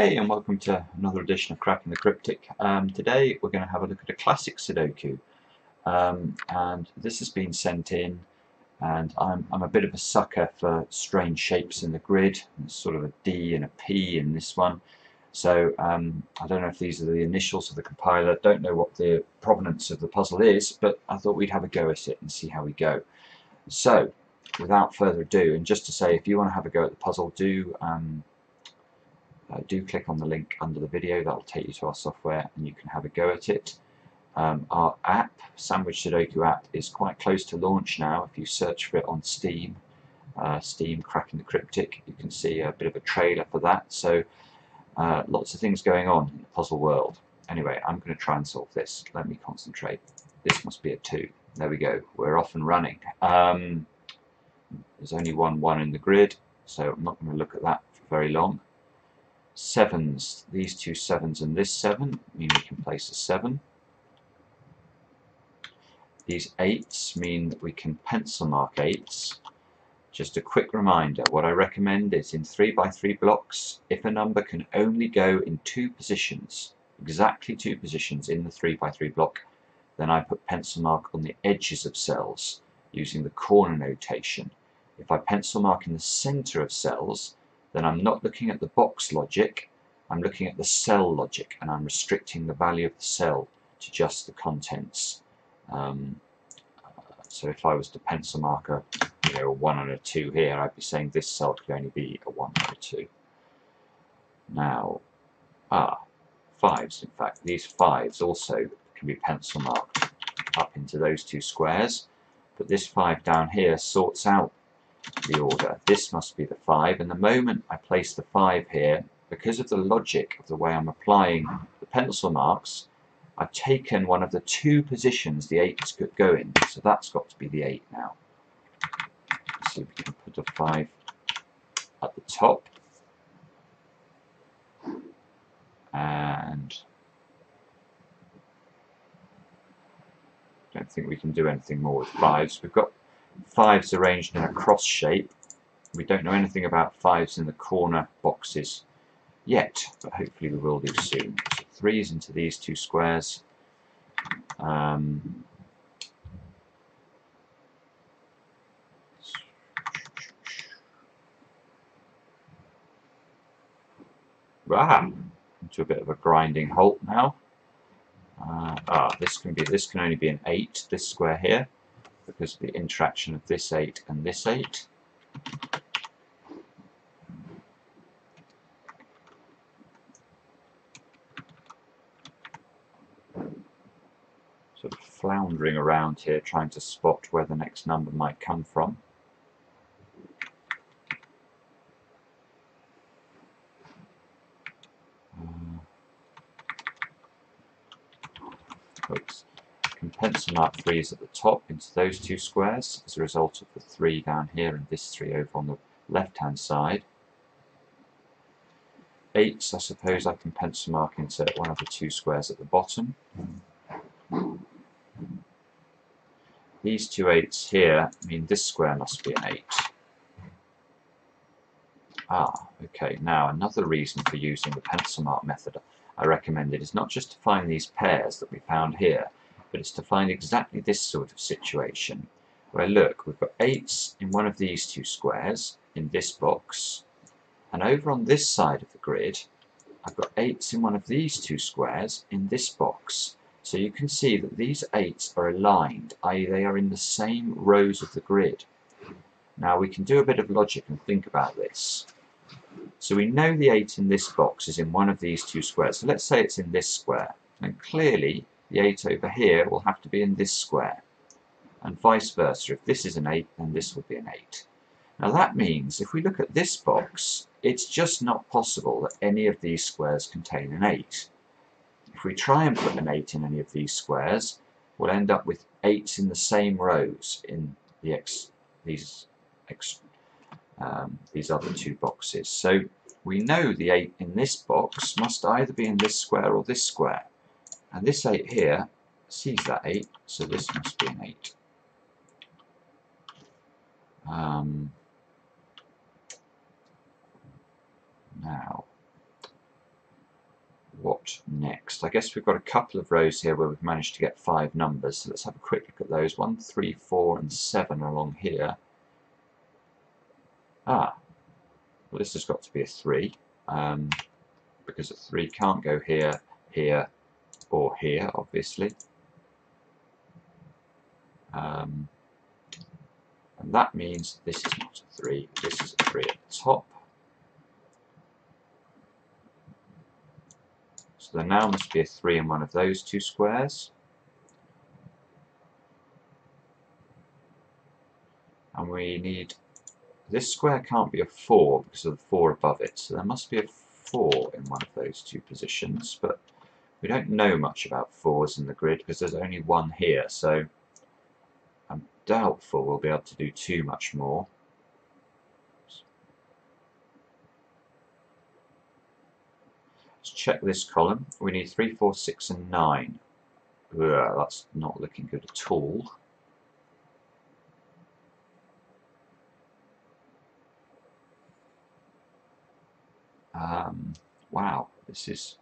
Hey, and welcome to another edition of Cracking the Cryptic. Today we're going to have a look at a classic Sudoku, and this has been sent in, and I'm a bit of a sucker for strange shapes in the grid. It's sort of a D and a P in this one, so I don't know if these are the initials of the compiler, don't know what the provenance of the puzzle is, but I thought we'd have a go at it and see how we go. So, without further ado, and just to say, if you want to have a go at the puzzle, do click on the link under the video. That will take you to our software and you can have a go at it. Our app, Sandwich Sudoku app, is quite close to launch now. If you search for it on Steam, Cracking the Cryptic, you can see a bit of a trailer for that. So lots of things going on in the puzzle world. Anyway, I'm going to try and solve this. Let me concentrate. This must be a 2. There we go. We're off and running. There's only one in the grid, so I'm not going to look at that for very long. Sevens, these two sevens and this 7 mean we can place a 7. These 8s mean that we can pencil mark 8s. Just a quick reminder, what I recommend is in 3x3 blocks, if a number can only go in 2 positions, exactly 2 positions in the 3x3 block, then I put pencil mark on the edges of cells using the corner notation. If I pencil mark in the center of cells, then I'm not looking at the box logic, I'm looking at the cell logic, and I'm restricting the value of the cell to just the contents. So if I was to pencil mark a 1 and a 2 here, I'd be saying this cell could only be a 1 or a 2. Now, 5s, in fact, these 5s also can be pencil marked up into those 2 squares, but this 5 down here sorts out the order. This must be the 5, and the moment I place the 5 here, because of the logic of the way I'm applying the pencil marks, I've taken one of the 2 positions the 8s could go in, so that's got to be the 8 now. So we can put a 5 at the top, and I don't think we can do anything more with 5s. We've got 5s arranged in a cross shape. We don't know anything about 5s in the corner boxes yet, but hopefully we will do soon. So 3s into these 2 squares. Into a bit of a grinding halt now. This can only be an 8, this square here, because of the interaction of this 8 and this 8. Sort of floundering around here, trying to spot where the next number might come from. Pencil mark 3s at the top into those 2 squares as a result of the 3 down here and this 3 over on the left hand side. 8s, I suppose I can pencil mark into one of the 2 squares at the bottom. These two 8s here mean this square must be an 8. Okay, now another reason for using the pencil mark method I recommended is not just to find these pairs that we found here, but it's to find exactly this sort of situation where, look, we've got 8s in one of these 2 squares in this box, and over on this side of the grid I've got 8s in one of these 2 squares in this box. So you can see that these 8s are aligned, i.e. they are in the same rows of the grid. Now we can do a bit of logic and think about this. So we know the 8 in this box is in one of these 2 squares, so let's say it's in this square, and clearly the 8 over here will have to be in this square, and vice versa. If this is an 8, then this will be an 8. Now that means if we look at this box, it's just not possible that any of these squares contain an 8. If we try and put an 8 in any of these squares, we'll end up with 8s in the same rows in the these other 2 boxes. So we know the 8 in this box must either be in this square or this square. And this 8 here sees that 8, so this must be an 8. Now, what next? I guess we've got a couple of rows here where we've managed to get 5 numbers, so let's have a quick look at those. 1, 3, 4 and 7 along here. Ah, well this has got to be a 3, because a 3 can't go here, here or here, obviously. And that means this is not a 3, this is a 3 at the top. So there now must be a 3 in one of those two squares. And we need... this square can't be a 4 because of the 4 above it, so there must be a 4 in one of those two positions, but we don't know much about 4s in the grid because there's only one here, so I'm doubtful we'll be able to do too much more. Let's check this column. We need 3, 4, 6 and 9. Ugh, that's not looking good at all. Wow, this is...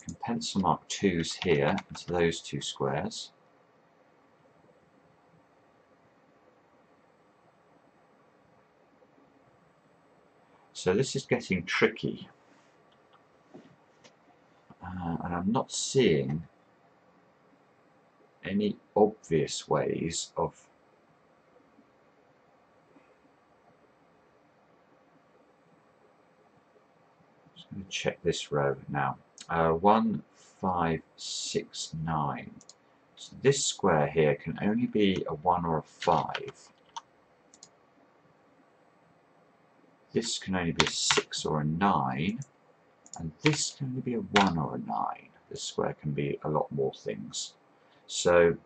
I can pencil mark 2s here into those two squares. So this is getting tricky. And I'm not seeing any obvious ways of check this row now. 1, 5, 6, 9. So this square here can only be a 1 or a 5. This can only be a 6 or a 9. And this can only be a 1 or a 9. This square can be a lot more things. So,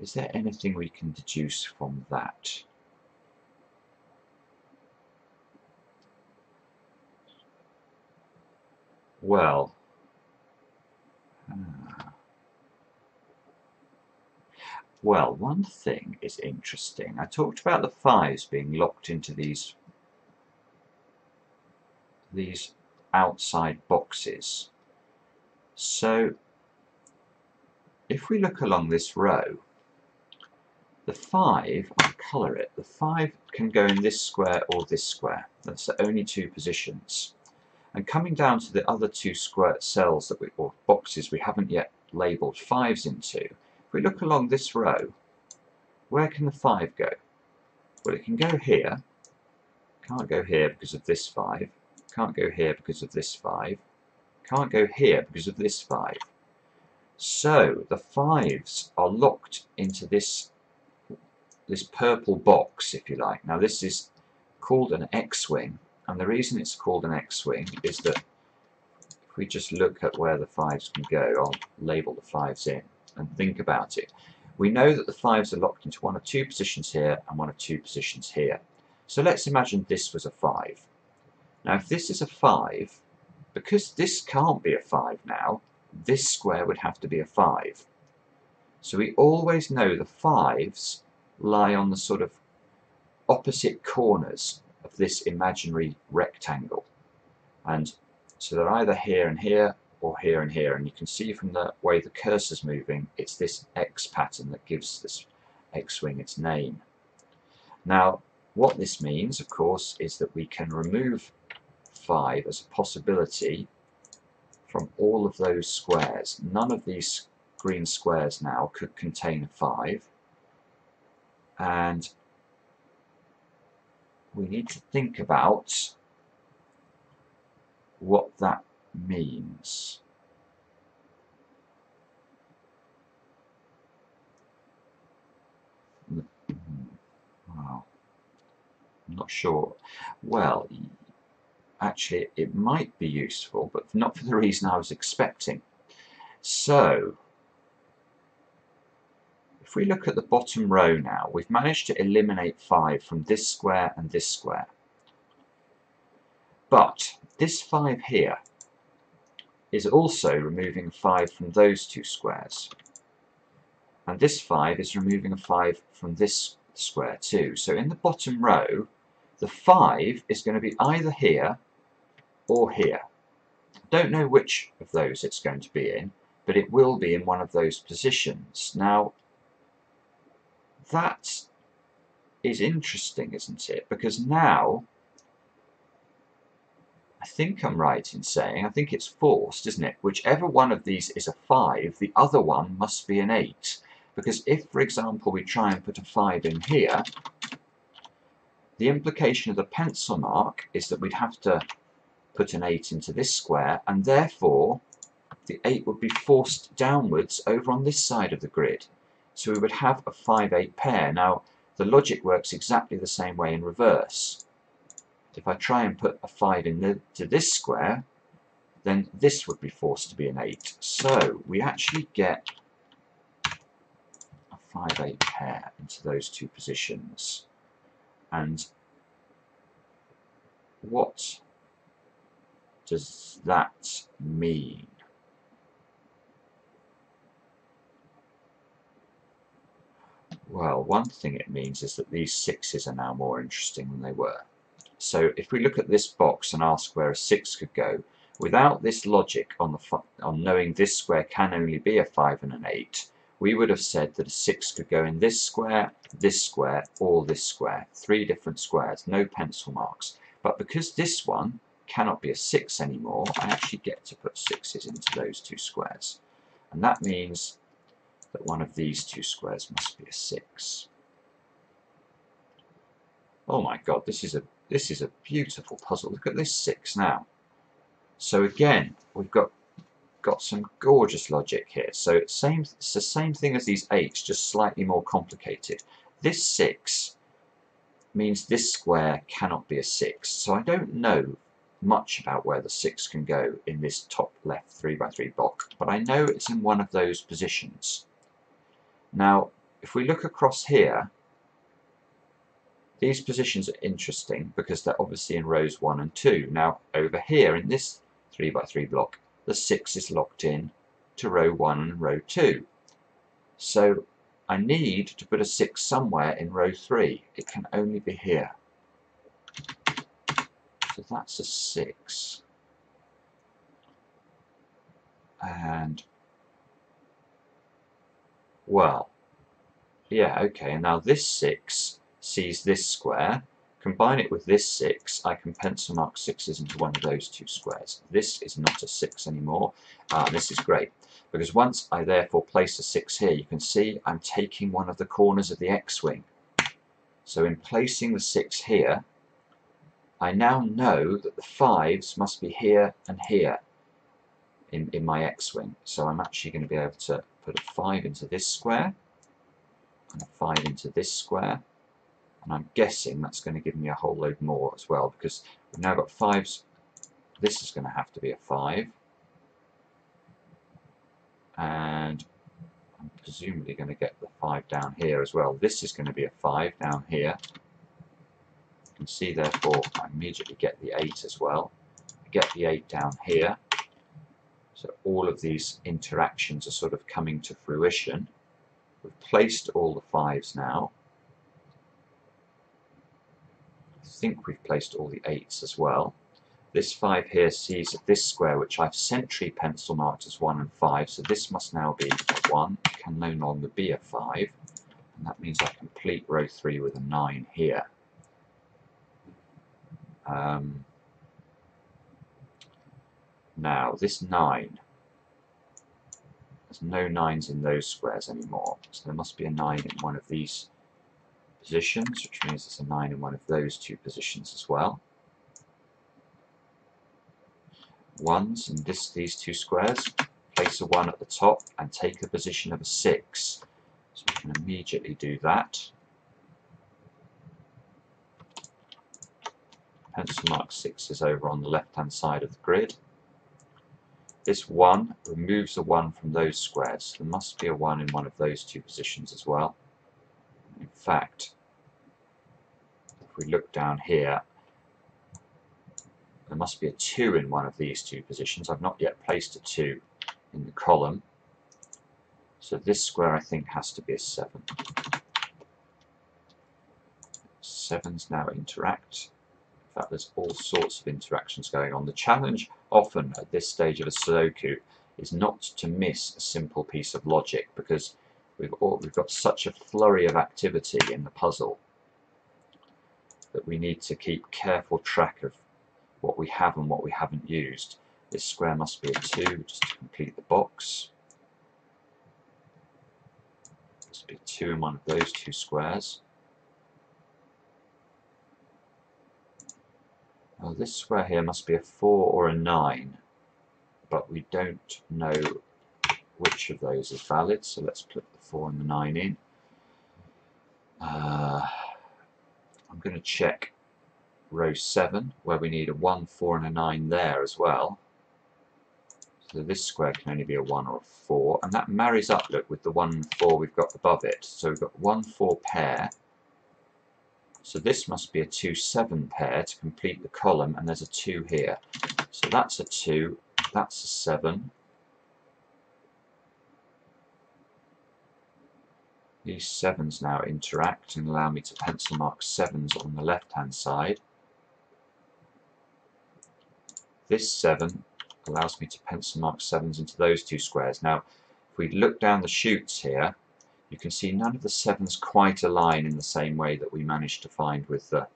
is there anything we can deduce from that? Well, one thing is interesting. I talked about the 5s being locked into these outside boxes. So if we look along this row, the 5, I'll colour it, the 5 can go in this square or this square. That's the only two positions. And coming down to the other two square cells that we, or boxes we haven't yet labelled 5s into, if we look along this row, where can the 5 go? Well, it can go here, can't go here because of this 5, can't go here because of this 5, can't go here because of this 5. So the 5s are locked into this purple box, if you like. Now this is called an X-wing. And the reason it's called an X-wing is that if we just look at where the 5s can go, I'll label the 5s in and think about it. We know that the 5s are locked into one of two positions here and one of two positions here. So let's imagine this was a 5. Now if this is a 5, because this can't be a 5 now, this square would have to be a 5. So we always know the 5s lie on the sort of opposite corners of this imaginary rectangle, and so they're either here and here or here and here, and you can see from the way the cursor's moving it's this X pattern that gives this X-wing its name. Now what this means, of course, is that we can remove 5 as a possibility from all of those squares. None of these green squares now could contain a 5, and we need to think about what that means. Wow. I'm not sure. Well, actually it might be useful, but not for the reason I was expecting. So, if we look at the bottom row now, we've managed to eliminate 5 from this square and this square. But this 5 here is also removing 5 from those two squares. And this 5 is removing a 5 from this square too. So in the bottom row, the 5 is going to be either here or here. Don't know which of those it's going to be in, but it will be in one of those positions. Now, that is interesting, isn't it? Because now, I think I'm right in saying, I think it's forced, isn't it? Whichever one of these is a 5, the other one must be an 8. Because if, for example, we try and put a 5 in here, the implication of the pencil mark is that we'd have to put an 8 into this square, and therefore the 8 would be forced downwards over on this side of the grid. So we would have a 5-8 pair. Now, the logic works exactly the same way in reverse. If I try and put a 5 into this square, then this would be forced to be an 8. So we actually get a 5-8 pair into those two positions. And what does that mean? Well, one thing it means is that these 6s are now more interesting than they were. So if we look at this box and ask where a 6 could go, without this logic on knowing this square can only be a 5 and an 8, we would have said that a 6 could go in this square, or this square. 3 different squares, no pencil marks. But because this one cannot be a 6 anymore, I actually get to put 6s into those two squares. And that means that one of these two squares must be a 6. Oh my god, this is a beautiful puzzle. Look at this 6 now. So again, we've got some gorgeous logic here. So it's the same thing as these 8s, just slightly more complicated. This 6 means this square cannot be a 6. So I don't know much about where the 6 can go in this top left 3x3 block, but I know it's in one of those positions. Now, if we look across here, these positions are interesting because they're obviously in rows 1 and 2. Now, over here in this 3x3 block, the 6 is locked in to row 1 and row 2. So I need to put a 6 somewhere in row 3. It can only be here. So that's a 6. And, well, yeah, okay, and now this 6 sees this square. Combine it with this 6, I can pencil mark 6s into one of those two squares. This is not a 6 anymore. This is great, because once I therefore place a 6 here, you can see I'm taking one of the corners of the X-wing. So in placing the 6 here, I now know that the 5s must be here and here in my X-wing. So I'm actually going to be able to put a 5 into this square, and a 5 into this square. And I'm guessing that's going to give me a whole load more as well, because we've now got 5s. This is going to have to be a 5. And I'm presumably going to get the 5 down here as well. This is going to be a 5 down here. You can see, therefore, I immediately get the 8 as well. I get the 8 down here. So all of these interactions are sort of coming to fruition. We've placed all the 5s now. I think we've placed all the 8s as well. This 5 here sees this square, which I've centrally pencil marked as 1 and 5, so this must now be a 1, can no longer be a 5, and that means I complete row 3 with a 9 here. Now, this 9, there's no 9s in those squares anymore, so there must be a 9 in one of these positions, which means there's a 9 in one of those two positions as well. 1s in these two squares. Place a 1 at the top and take the position of a 6. So we can immediately do that. Pencil mark 6 is over on the left-hand side of the grid. This 1 removes a 1 from those squares. So there must be a 1 in one of those two positions as well. In fact, if we look down here, there must be a 2 in one of these two positions. I've not yet placed a 2 in the column. So this square, I think, has to be a 7. 7s now interact. fact, there's all sorts of interactions going on. The challenge often at this stage of a Sudoku is not to miss a simple piece of logic, because we've got such a flurry of activity in the puzzle that we need to keep careful track of what we have and what we haven't used. This square must be a 2 just to complete the box. Must be 2 in one of those 2 squares. Now this square here must be a 4 or a 9, but we don't know which of those is valid, so let's put the 4 and the 9 in. I'm going to check row 7, where we need a 1, 4 and a 9 there as well. So this square can only be a 1 or a 4, and that marries up, look, with the 1 and 4 we've got above it. So we've got 1, 4 pair. So this must be a 2, 7 pair to complete the column, and there's a 2 here. So that's a 2, that's a 7. These 7s now interact and allow me to pencil mark 7s on the left-hand side. This 7 allows me to pencil mark 7s into those 2 squares. Now, if we look down the chutes here, you can see none of the 7s quite align in the same way that we managed to find with the,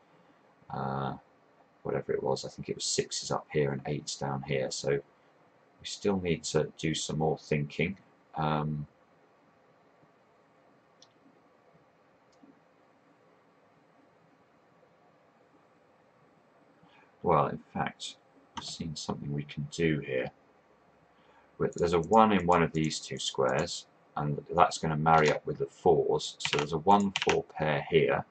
whatever it was, I think it was 6s up here and 8s down here. So we still need to do some more thinking. Well, in fact, I've seen something we can do here. There's a 1 in one of these 2 squares, and that's going to marry up with the 4s. So there's a 1-4 pair here.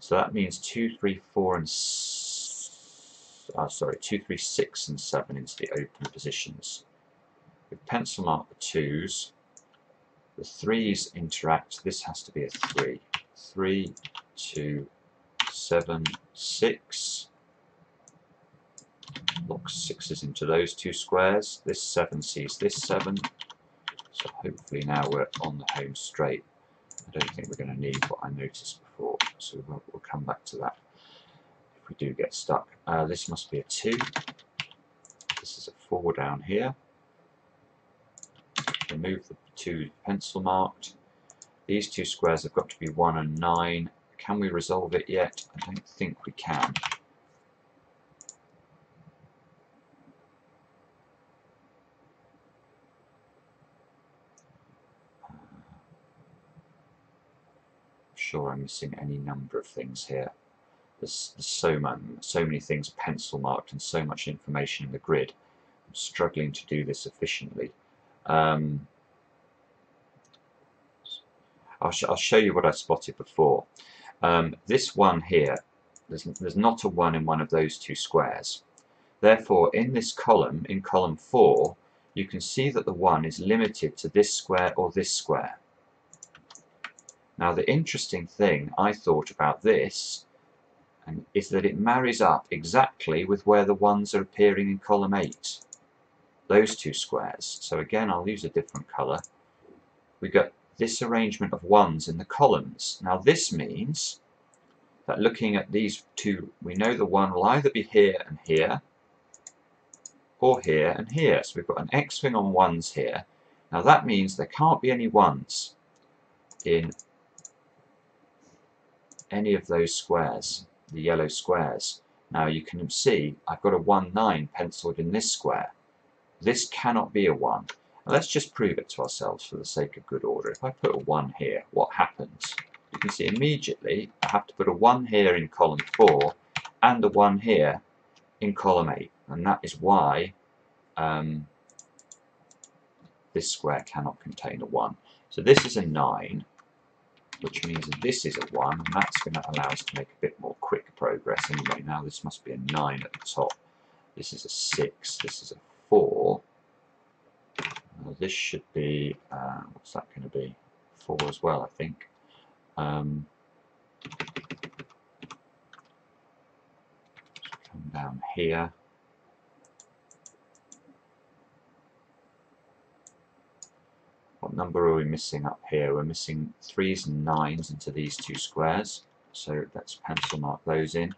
So that means 2, 3, 6 and 7 into the open positions. We pencil mark the 2s. The 3s interact. This has to be a 3. 3, 2, 7, 6. Lock 6s into those 2 squares. This 7 sees this 7. So hopefully now we're on the home straight. I don't think we're going to need what I noticed before, so we'll come back to that if we do get stuck. This must be a 2. This is a 4 down here. Remove the 2 pencil marked. These 2 squares have got to be 1 and 9. Can we resolve it yet? I don't think we can. Sure, I'm missing any number of things here. There's so many things pencil marked and so much information in the grid. I'm struggling to do this efficiently. I'll show you what I spotted before. This 1 here, there's not a 1 in one of those 2 squares. Therefore, in this column, in column 4, you can see that the 1 is limited to this square or this square. Now, the interesting thing I thought about this is that it marries up exactly with where the 1s are appearing in column 8, those 2 squares. So again, I'll use a different colour. We've got this arrangement of 1s in the columns. Now this means that looking at these 2, we know the 1 will either be here and here, or here and here. So we've got an X-wing on 1s here. Now that means there can't be any 1s in any of those squares, the yellow squares. Now you can see I've got a 1-9 penciled in this square. This cannot be a 1. Let's just prove it to ourselves for the sake of good order. If I put a 1 here, what happens? You can see immediately I have to put a 1 here in column 4 and a 1 here in column 8. And that is why this square cannot contain a 1. So this is a 9, which means that this is a 1, and that's going to allow us to make a bit more quick progress anyway. Now this must be a 9 at the top. This is a 6, this is a 4. This should be, what's that going to be? 4 as well, I think. Come down here. What number are we missing up here? We're missing 3s and 9s into these 2 squares. so let's pencil mark those in.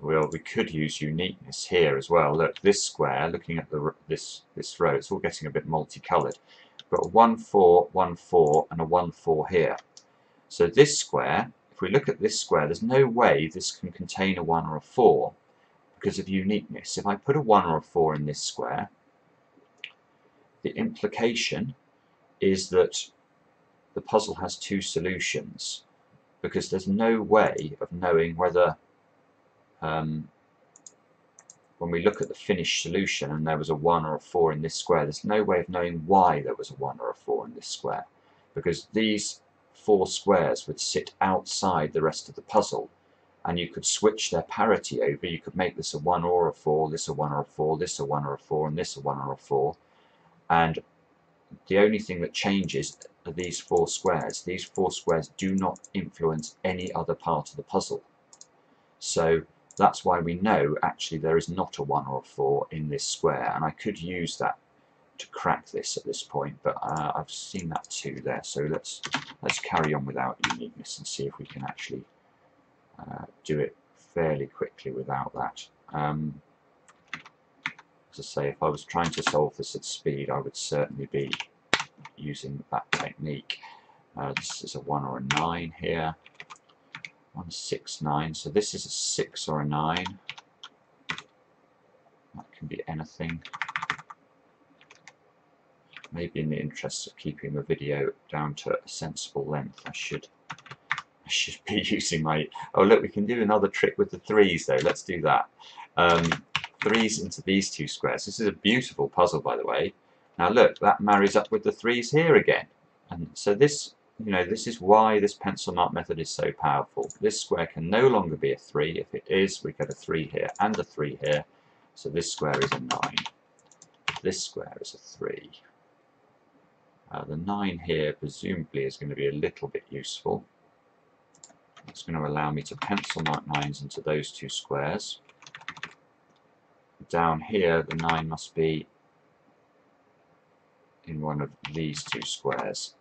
Well, we could use uniqueness here as well. Look, this square, looking at the this row, it's all getting a bit multicoloured. Got a 1, 4, 1, 4, and a 1, 4 here. So this square, if we look at this square, there's no way this can contain a 1 or a 4 because of uniqueness. If I put a 1 or a 4 in this square, the implication is that the puzzle has two solutions because there's no way of knowing whether when we look at the finished solution and there was a 1 or a 4 in this square, there's no way of knowing why there was a 1 or a 4 in this square, because these four squares would sit outside the rest of the puzzle, and you could switch their parity over. You could make this a 1 or a 4, this a 1 or a 4, this a 1 or a 4, and this a 1 or a 4, and the only thing that changes are these four squares. These four squares do not influence any other part of the puzzle. So that's why we know actually there is not a 1 or a 4 in this square, and I could use that to crack this at this point, but I've seen that too there, so let's carry on without uniqueness and see if we can actually do it fairly quickly without that. As I say, if I was trying to solve this at speed, I would certainly be using that technique. This is a 1 or a 9 here. 1, 6, 9. So this is a 6 or a 9. That can be anything. Maybe in the interest of keeping the video down to a sensible length, I should be using my. Oh look, we can do another trick with the 3s though. Let's do that. 3s into these two squares. This is a beautiful puzzle, by the way. Now look, that marries up with the 3s here again, and so this. You know, this is why this pencil mark method is so powerful. This square can no longer be a 3. If it is, we get a 3 here and a 3 here. So this square is a 9. This square is a 3. The 9 here presumably is going to be a little bit useful. It's going to allow me to pencil mark 9s into those two squares. Down here, the 9 must be in one of these two squares.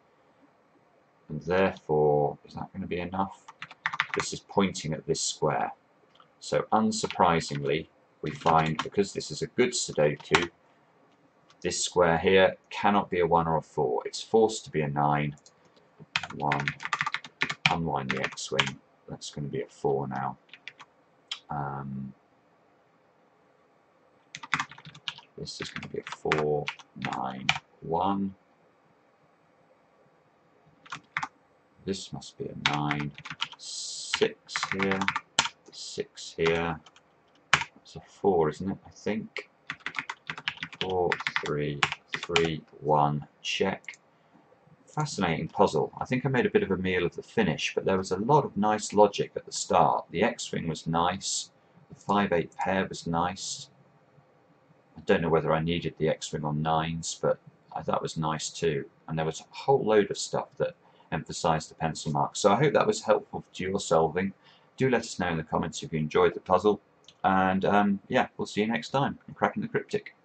And therefore, is that going to be enough? This is pointing at this square. So unsurprisingly, we find, because this is a good Sudoku, this square here cannot be a 1 or a 4. It's forced to be a 9. 1. Unwind the X-wing. That's going to be a 4 now. This is going to be a 4, 9, 1. This must be a 9, 6 here, 6 here. It's a 4, isn't it? I think. 4, 3, 3, 1, check. Fascinating puzzle. I think I made a bit of a meal of the finish, but there was a lot of nice logic at the start. The X-wing was nice, the 5-8 pair was nice. I don't know whether I needed the X-wing on 9s, but that was nice too. And there was a whole load of stuff that emphasize the pencil mark. So I hope that was helpful to your solving. Do let us know in the comments if you enjoyed the puzzle, and yeah, we'll see you next time on Cracking the Cryptic.